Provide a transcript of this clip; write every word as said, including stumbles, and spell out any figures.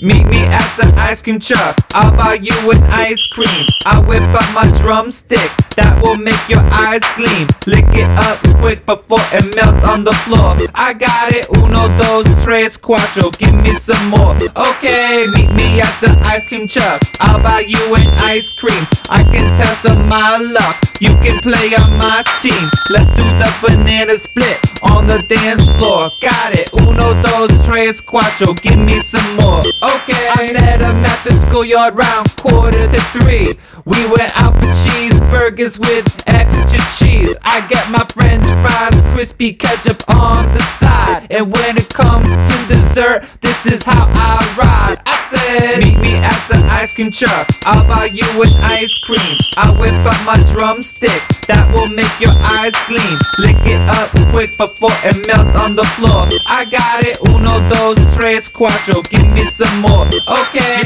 Meet me at the ice cream truck, I'll buy you an ice cream. I'll whip up my drumstick, that will make your eyes gleam. Lick it up quick before it melts on the floor. I got it, uno, dos, tres, cuatro, give me some more. Okay, meet me at the ice cream truck, I'll buy you an ice cream. I can test on my luck, you can play on my team. Let's do the banana split on the dance floor. Got it, uno, dos, tres, cuatro, give me some more. Okay, I met him at the schoolyard round quarter to three. We went out for cheeseburgers with extra cheese. I get my french fries, crispy ketchup on the side. And when it comes to dessert, this is how I ride. I said, meet me at the ice cream truck, I'll buy you an ice cream. I'll whip up my drumstick, that will make your eyes gleam. Lick it up quick before it melts on the floor. I got it, uno, dos, tres, cuatro, give me some more. Okay.